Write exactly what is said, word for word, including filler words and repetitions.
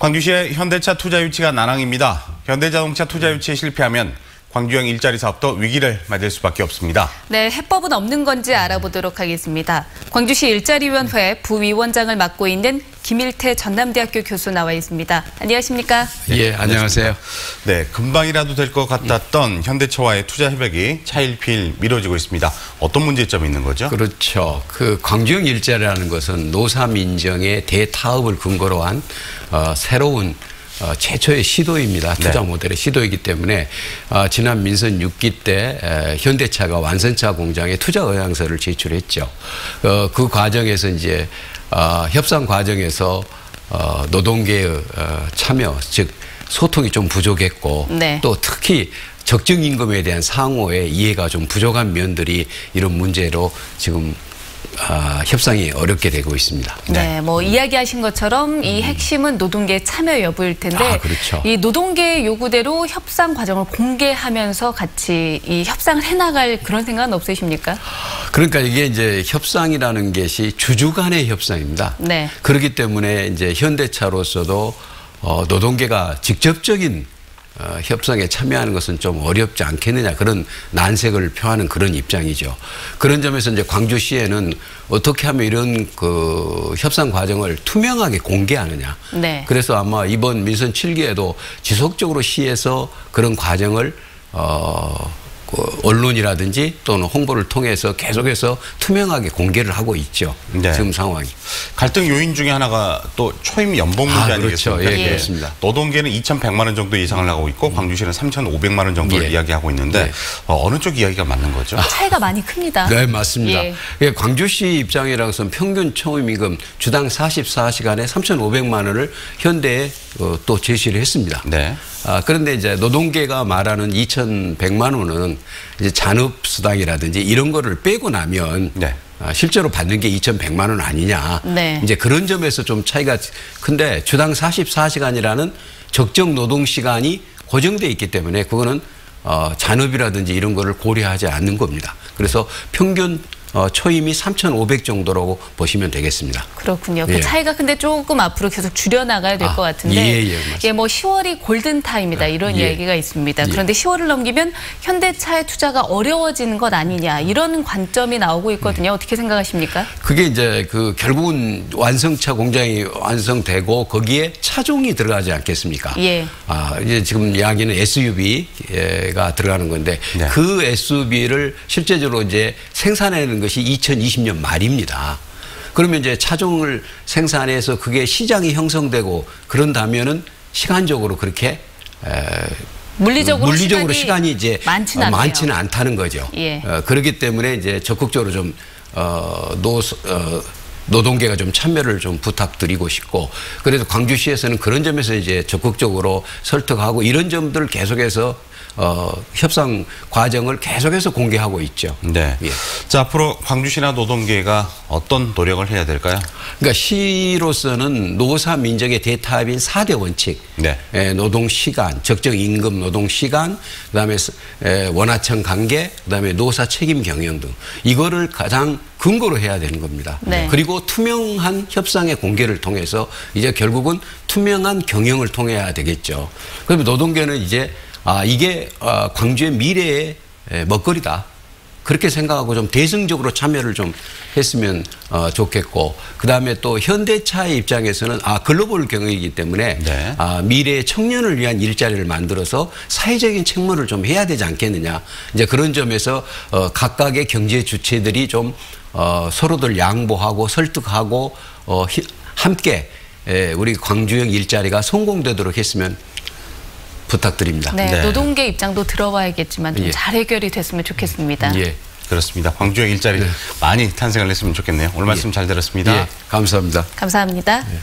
광주시의 현대차 투자 유치가 난항입니다. 현대자동차 투자 유치에 실패하면 광주형 일자리 사업도 위기를 맞을 수밖에 없습니다. 네, 해법은 없는 건지 알아보도록 하겠습니다. 광주시 일자리위원회 부위원장을 맡고 있는 김일태 전남대학교 교수 나와 있습니다. 안녕하십니까? 예, 안녕하세요. 네, 금방이라도 될 것 같았던 현대차와의 투자 협약이 차일피일 미뤄지고 있습니다. 어떤 문제점이 있는 거죠? 그렇죠. 그 광주형 일자리라는 것은 노사 민정의 대타협을 근거로 한 어, 새로운 어, 최초의 시도입니다. 투자 네. 모델의 시도이기 때문에 어, 지난 민선 육 기 때 에, 현대차가 완선차 공장에 투자 의향서를 제출했죠. 어, 그 과정에서 이제 어, 협상 과정에서 어, 노동계의 어, 참여, 즉 소통이 좀 부족했고 네. 또 특히 적정 임금에 대한 상호의 이해가 좀 부족한 면들이 이런 문제로 지금. 아, 협상이 어렵게 되고 있습니다. 네, 네 뭐 음. 이야기하신 것처럼 이 핵심은 노동계 참여 여부일 텐데 아, 그렇죠. 이 노동계 요구대로 협상 과정을 공개하면서 같이 이 협상을 해나갈 그런 생각은 없으십니까? 그러니까 이게 이제 협상이라는 것이 주주 간의 협상입니다. 네. 그렇기 때문에 이제 현대차로서도 어, 노동계가 직접적인 어, 협상에 참여하는 것은 좀 어렵지 않겠느냐 그런 난색을 표하는 그런 입장이죠. 그런 점에서 이제 광주시에는 어떻게 하면 이런 그 협상 과정을 투명하게 공개하느냐. 네. 그래서 아마 이번 민선 칠 기에도 지속적으로 시에서 그런 과정을 어, 그 언론이라든지 또는 홍보를 통해서 계속해서 투명하게 공개를 하고 있죠. 네. 지금 상황이. 갈등 요인 중에 하나가 또 초임 연봉 문제 아, 그렇죠. 아니겠습니까? 예, 예. 그렇습니다. 노동계는 이천백만 원 정도 예상을 하고 있고 광주시는 삼천오백만 원 정도를 예. 이야기하고 있는데 예. 어, 어느 쪽 이야기가 맞는 거죠? 차이가 많이 큽니다. 네, 맞습니다. 예. 예, 광주시 입장이라서는 평균 초임임금 주당 사십사 시간에 삼천오백만 원을 현대에 어, 또 제시를 했습니다. 네. 아, 그런데 이제 노동계가 말하는 이천백만 원은 이제 잔업수당이라든지 이런 거를 빼고 나면 네. 아, 실제로 받는 게 이천백만 원 아니냐. 네. 이제 그런 점에서 좀 차이가 큰데 주당 사십사 시간이라는 적정 노동시간이 고정돼 있기 때문에 그거는 어, 잔업이라든지 이런 거를 고려하지 않는 겁니다. 그래서 평균 어, 초임이 삼천오백 정도라고 보시면 되겠습니다. 그렇군요. 예. 그 차이가 근데 조금 앞으로 계속 줄여나가야 될 것 아, 같은데 예, 예, 예, 뭐 시월이 골든타임이다 이런 예. 이야기가 있습니다. 예. 그런데 시월을 넘기면 현대차의 투자가 어려워지는 것 아니냐 이런 관점이 나오고 있거든요. 음. 어떻게 생각하십니까? 그게 이제 그 결국은 완성차 공장이 완성되고 거기에 차종이 들어가지 않겠습니까? 예. 아, 이제 지금 이야기는 에스유브이가 들어가는 건데 네. 그 에스유브이를 실제적으로 이제 생산하는 것이 이천이십 년 말입니다. 그러면 이제 차종을 생산해서 그게 시장이 형성되고 그런다면은 시간적으로 그렇게 에 물리적으로, 물리적으로 시간이, 시간이 이제 많지는, 많지는 않다는 거죠. 예. 어, 그렇기 때문에 이제 적극적으로 좀 어, 노, 어, 노동계가 좀 참여를 좀 부탁드리고 싶고 그래서 광주시에서는 그런 점에서 이제 적극적으로 설득하고 이런 점들을 계속해서 어, 협상 과정을 계속해서 공개하고 있죠. 네. 예. 자, 앞으로 광주시나 노동계가 어떤 노력을 해야 될까요? 그러니까 시로서는 노사 민정의 대타협인 사 대 원칙, 네. 에, 노동 시간, 적정 임금 노동 시간, 그다음에 에, 원하청 관계, 그다음에 노사 책임 경영 등 이거를 가장 근거로 해야 되는 겁니다. 네. 그리고 투명한 협상의 공개를 통해서 이제 결국은 투명한 경영을 통해야 되겠죠. 그러면 노동계는 이제 아, 이게 광주의 미래의 먹거리다. 그렇게 생각하고 좀 대승적으로 참여를 좀 했으면 좋겠고 그다음에 또 현대차의 입장에서는 아, 글로벌 경영이기 때문에 네. 아, 미래의 청년을 위한 일자리를 만들어서 사회적인 책무를 좀 해야 되지 않겠느냐. 이제 그런 점에서 각각의 경제 주체들이 좀 서로들 양보하고 설득하고 함께 우리 광주형 일자리가 성공되도록 했으면 부탁드립니다. 네, 네. 노동계 입장도 들어봐야겠지만 좀 잘 예. 해결이 됐으면 좋겠습니다. 예, 그렇습니다. 광주형 일자리 네. 많이 탄생을 했으면 좋겠네요. 오늘 말씀 예. 잘 들었습니다. 예, 감사합니다. 감사합니다. 예.